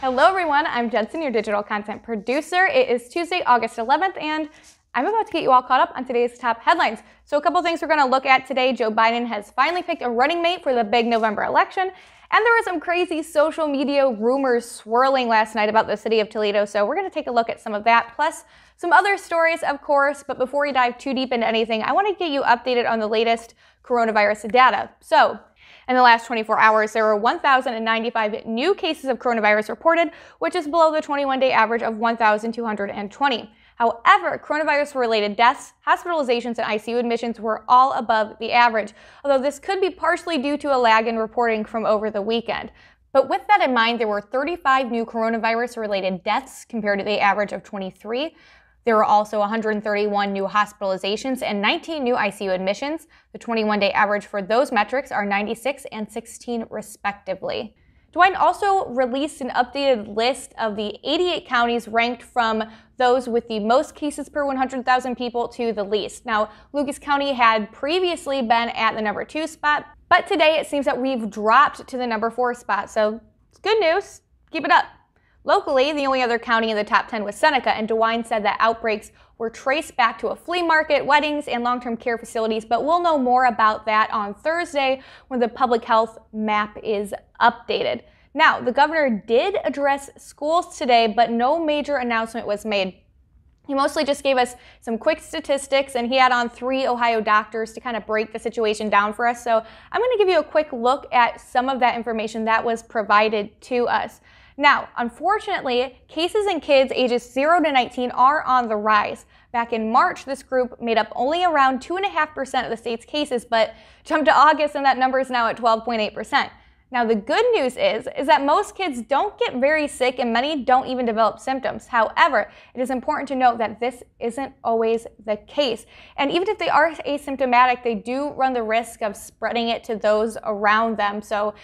Hello everyone, I'm Jensen, your digital content producer. It is Tuesday, August 11th, and I'm about to get you all caught up on today's top headlines. So a couple things we're going to look at today. Joe Biden has finally picked a running mate for the big November election, and there were some crazy social media rumors swirling last night about the city of Toledo, so we're going to take a look at some of that, plus some other stories, of course. But before we dive too deep into anything, I want to get you updated on the latest coronavirus data. So in the last 24 hours, there were 1,095 new cases of coronavirus reported, which is below the 21-day average of 1,220. However, coronavirus-related deaths, hospitalizations, and ICU admissions were all above the average, although this could be partially due to a lag in reporting from over the weekend. But with that in mind, there were 35 new coronavirus-related deaths compared to the average of 23. There were also 131 new hospitalizations and 19 new ICU admissions. The 21-day average for those metrics are 96 and 16, respectively. DeWine also released an updated list of the 88 counties ranked from those with the most cases per 100,000 people to the least. Now, Lucas County had previously been at the number 2 spot, but today it seems that we've dropped to the number 4 spot. So it's good news. Keep it up. Locally, the only other county in the top 10 was Seneca, and DeWine said that outbreaks were traced back to a flea market, weddings, and long-term care facilities, but we'll know more about that on Thursday when the public health map is updated. Now, the governor did address schools today, but no major announcement was made. He mostly just gave us some quick statistics, and he had on 3 Ohio doctors to kind of break the situation down for us. So I'm going to give you a quick look at some of that information that was provided to us. Now, unfortunately, cases in kids ages 0 to 19 are on the rise. Back in March, this group made up only around 2.5% of the state's cases, but jumped to August, and that number is now at 12.8%. Now, the good news is that most kids don't get very sick, and many don't even develop symptoms. However, it is important to note that this isn't always the case. And even if they are asymptomatic, they do run the risk of spreading it to those around them. So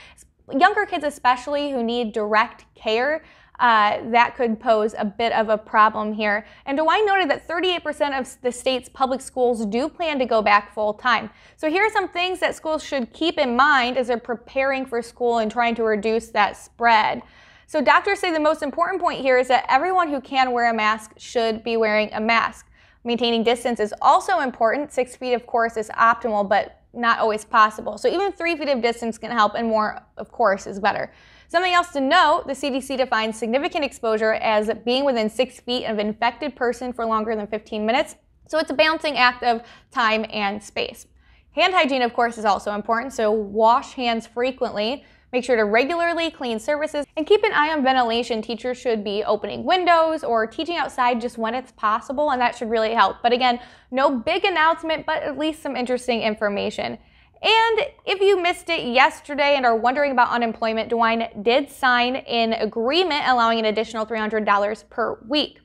younger kids especially who need direct care, that could pose a bit of a problem here. And DeWine noted that 38% of the state's public schools do plan to go back full time. So here are some things that schools should keep in mind as they're preparing for school and trying to reduce that spread. So doctors say the most important point here is that everyone who can wear a mask should be wearing a mask. Maintaining distance is also important. 6 feet, of course, is optimal, but not always possible. So even 3 feet of distance can help, and more, of course, is better. Something else to note, the CDC defines significant exposure as being within 6 feet of an infected person for longer than 15 minutes. So it's a balancing act of time and space. Hand hygiene, of course, is also important. So wash hands frequently. Make sure to regularly clean surfaces and keep an eye on ventilation. Teachers should be opening windows or teaching outside just when it's possible, and that should really help. But again, no big announcement, but at least some interesting information. And if you missed it yesterday and are wondering about unemployment, DeWine did sign an agreement allowing an additional $300 per week.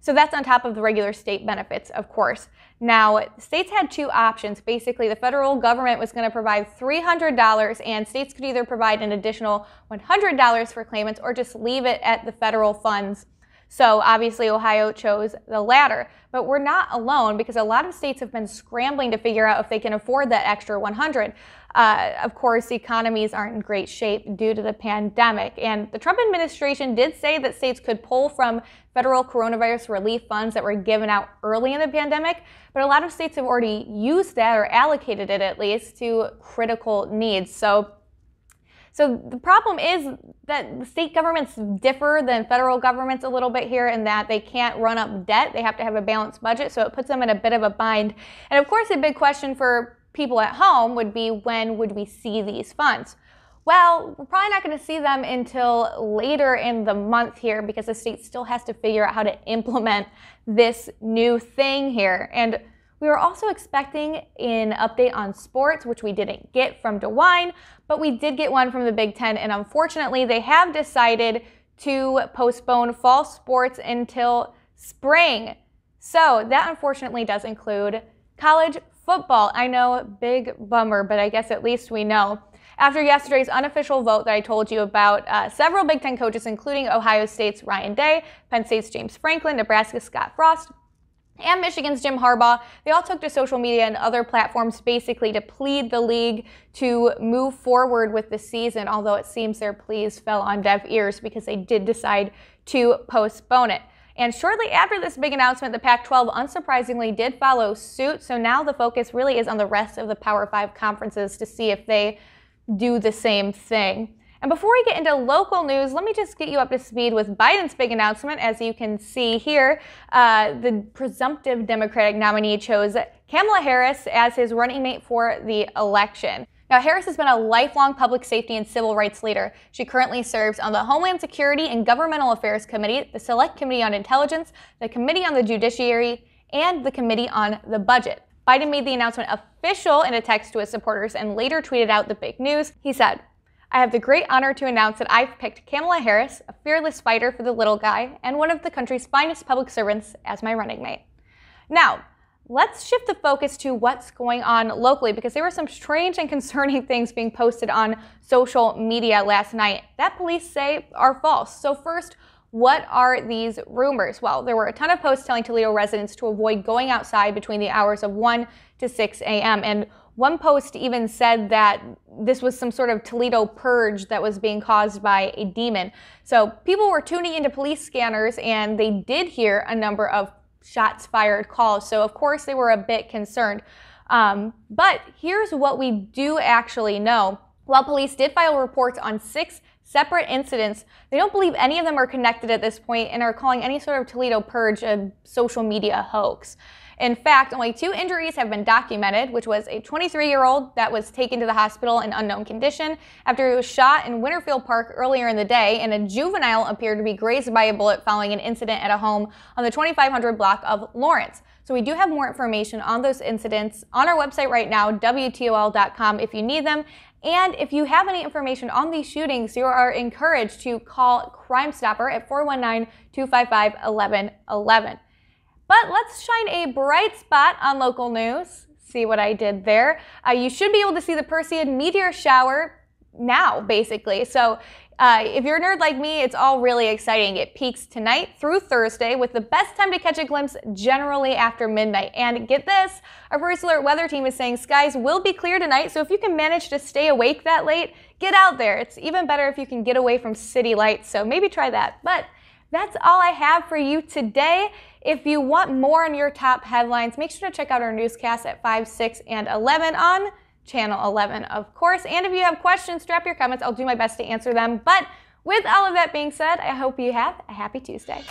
So that's on top of the regular state benefits, of course. Now, states had 2 options. Basically, the federal government was going to provide $300, and states could either provide an additional $100 for claimants or just leave it at the federal funds. So obviously, Ohio chose the latter. But we're not alone, because a lot of states have been scrambling to figure out if they can afford that extra $100. Of course, economies aren't in great shape due to the pandemic. And the Trump administration did say that states could pull from federal coronavirus relief funds that were given out early in the pandemic. But a lot of states have already used that, or allocated it at least, to critical needs. So the problem is that the state governments differ than federal governments a little bit here, in that they can't run up debt. They have to have a balanced budget, so it puts them in a bit of a bind. And of course, a big question for people at home would be, when would we see these funds? Well, we're probably not going to see them until later in the month here, because the state still has to figure out how to implement this new thing here. And we were also expecting an update on sports, which we didn't get from DeWine, but we did get one from the Big Ten, and unfortunately, they have decided to postpone fall sports until spring. So that unfortunately does include college football. I know, big bummer, but I guess at least we know. After yesterday's unofficial vote that I told you about, several Big Ten coaches, including Ohio State's Ryan Day, Penn State's James Franklin, Nebraska's Scott Frost, and Michigan's Jim Harbaugh, they all took to social media and other platforms basically to plead the league to move forward with the season, although it seems their pleas fell on deaf ears because they did decide to postpone it. And shortly after this big announcement, the Pac-12 unsurprisingly did follow suit, so now the focus really is on the rest of the Power 5 conferences to see if they do the same thing. And before we get into local news, let me just get you up to speed with Biden's big announcement. As you can see here, the presumptive Democratic nominee chose Kamala Harris as his running mate for the election. Now, Harris has been a lifelong public safety and civil rights leader. She currently serves on the Homeland Security and Governmental Affairs Committee, the Select Committee on Intelligence, the Committee on the Judiciary, and the Committee on the Budget. Biden made the announcement official in a text to his supporters and later tweeted out the big news. He said, "I have the great honor to announce that I've picked Kamala Harris, a fearless fighter for the little guy, and one of the country's finest public servants as my running mate." Now, let's shift the focus to what's going on locally, because there were some strange and concerning things being posted on social media last night that police say are false. So first, what are these rumors? Well, there were a ton of posts telling Toledo residents to avoid going outside between the hours of 1 to 6 a.m. And one post even said that this was some sort of Toledo purge that was being caused by a demon. So people were tuning into police scanners, and they did hear a number of shots fired calls. So of course they were a bit concerned. But here's what we do actually know. While police did file reports on 6 separate incidents, they don't believe any of them are connected at this point and are calling any sort of Toledo purge a social media hoax. In fact, only 2 injuries have been documented, which was a 23-year-old that was taken to the hospital in unknown condition after he was shot in Winterfield Park earlier in the day, and a juvenile appeared to be grazed by a bullet following an incident at a home on the 2500 block of Lawrence. So we do have more information on those incidents on our website right now, wtol.com, if you need them. And if you have any information on these shootings, you are encouraged to call Crime Stopper at 419-255-1111. But let's shine a bright spot on local news. See what I did there? You should be able to see the Perseid meteor shower now, basically. So if you're a nerd like me, it's all really exciting. It peaks tonight through Thursday, with the best time to catch a glimpse generally after midnight. And get this, our First Alert weather team is saying skies will be clear tonight, so if you can manage to stay awake that late, get out there. It's even better if you can get away from city lights, so maybe try that. But that's all I have for you today. If you want more on your top headlines, make sure to check out our newscasts at 5, 6, and 11 on Channel 11, of course. And if you have questions, drop your comments. I'll do my best to answer them. But with all of that being said, I hope you have a happy Tuesday.